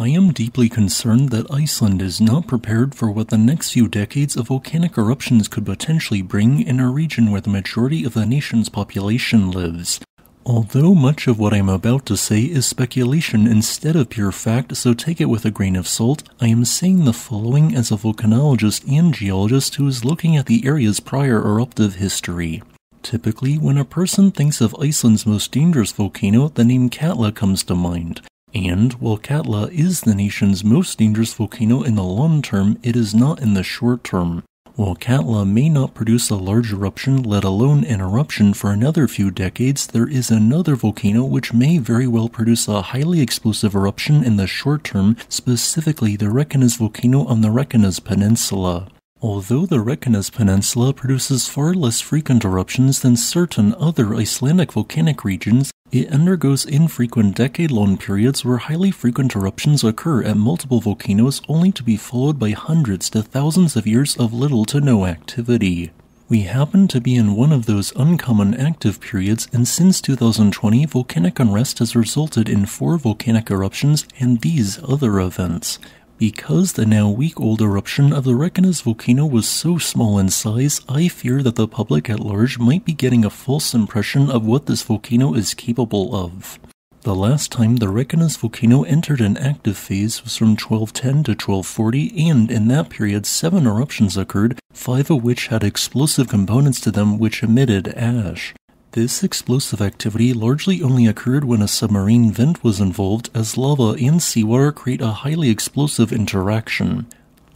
I am deeply concerned that Iceland is not prepared for what the next few decades of volcanic eruptions could potentially bring in a region where the majority of the nation's population lives. Although much of what I am about to say is speculation instead of pure fact, so take it with a grain of salt, I am saying the following as a volcanologist and geologist who is looking at the area's prior eruptive history. Typically, when a person thinks of Iceland's most dangerous volcano, the name Katla comes to mind. And, while Katla is the nation's most dangerous volcano in the long term, it is not in the short term. While Katla may not produce a large eruption, let alone an eruption, for another few decades, there is another volcano which may very well produce a highly explosive eruption in the short term, specifically the Reykjanes volcano on the Reykjanes Peninsula. Although the Reykjanes Peninsula produces far less frequent eruptions than certain other Icelandic volcanic regions, it undergoes infrequent decade-long periods where highly frequent eruptions occur at multiple volcanoes only to be followed by hundreds to thousands of years of little to no activity. We happen to be in one of those uncommon active periods, and since 2020, volcanic unrest has resulted in 4 volcanic eruptions and these other events. Because the now week-old eruption of the Reykjanes volcano was so small in size, I fear that the public at large might be getting a false impression of what this volcano is capable of. The last time the Reykjanes volcano entered an active phase was from 1210 to 1240, and in that period 7 eruptions occurred, 5 of which had explosive components to them which emitted ash. This explosive activity largely only occurred when a submarine vent was involved, as lava and seawater create a highly explosive interaction.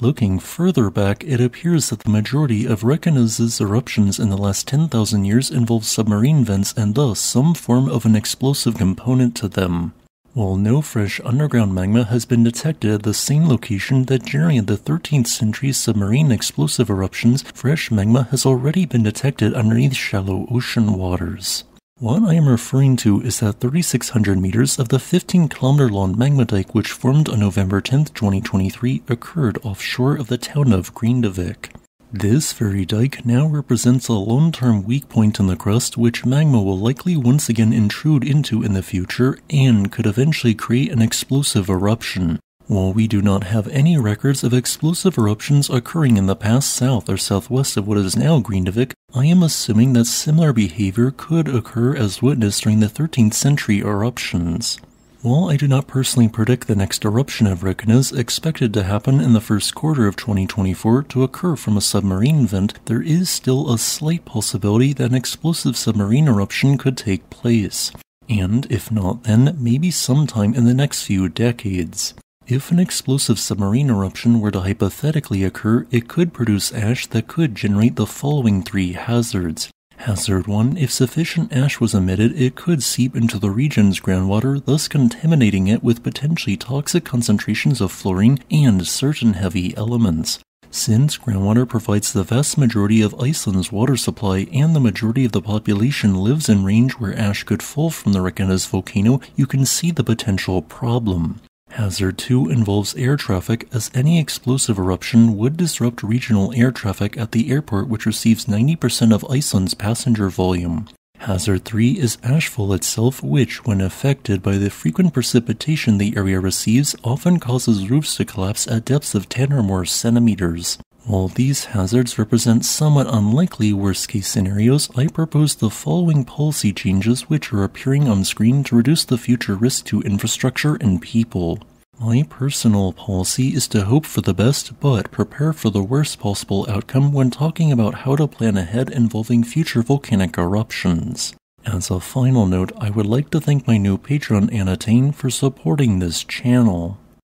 Looking further back, it appears that the majority of Reykjanes's eruptions in the last 10,000 years involve submarine vents and thus some form of an explosive component to them. While no fresh underground magma has been detected at the same location that during the 13th century submarine explosive eruptions, fresh magma has already been detected underneath shallow ocean waters. What I am referring to is that 3,600 meters of the 15-kilometer-long magma dike which formed on November 10, 2023 occurred offshore of the town of Grindavik. This very dike now represents a long-term weak point in the crust which magma will likely once again intrude into in the future and could eventually create an explosive eruption. While we do not have any records of explosive eruptions occurring in the past south or southwest of what is now Grindavik, I am assuming that similar behavior could occur as witnessed during the 13th century eruptions. While I do not personally predict the next eruption of Reykjanes expected to happen in the first quarter of 2024 to occur from a submarine vent, there is still a slight possibility that an explosive submarine eruption could take place. And, if not then, maybe sometime in the next few decades. If an explosive submarine eruption were to hypothetically occur, it could produce ash that could generate the following 3 hazards. Hazard 1. If sufficient ash was emitted, it could seep into the region's groundwater, thus contaminating it with potentially toxic concentrations of fluorine and certain heavy elements. Since groundwater provides the vast majority of Iceland's water supply and the majority of the population lives in range where ash could fall from the Reykjanes volcano, you can see the potential problem. Hazard 2 involves air traffic, as any explosive eruption would disrupt regional air traffic at the airport which receives 90% of Iceland's passenger volume. Hazard 3 is ashfall itself which, when affected by the frequent precipitation the area receives, often causes roofs to collapse at depths of 10 or more centimeters. While these hazards represent somewhat unlikely worst-case scenarios, I propose the following policy changes which are appearing on screen to reduce the future risk to infrastructure and people. My personal policy is to hope for the best, but prepare for the worst possible outcome when talking about how to plan ahead involving future volcanic eruptions. As a final note, I would like to thank my new patron Anatine for supporting this channel.